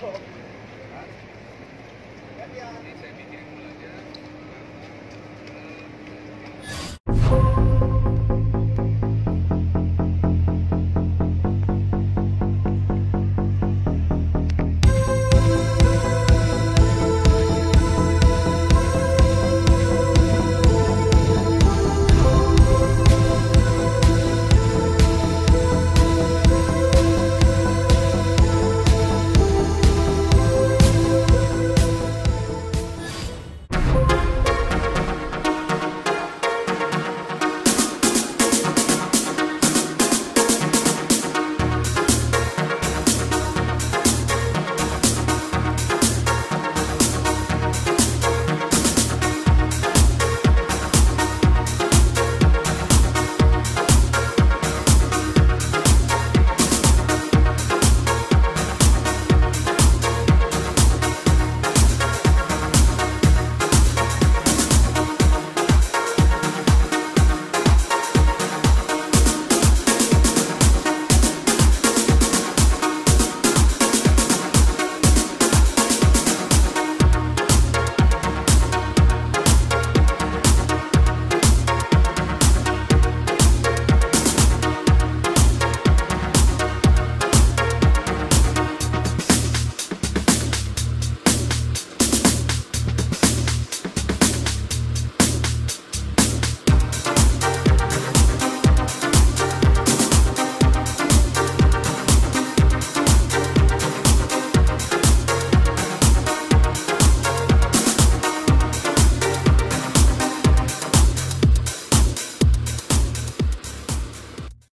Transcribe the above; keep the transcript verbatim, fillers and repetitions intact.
people.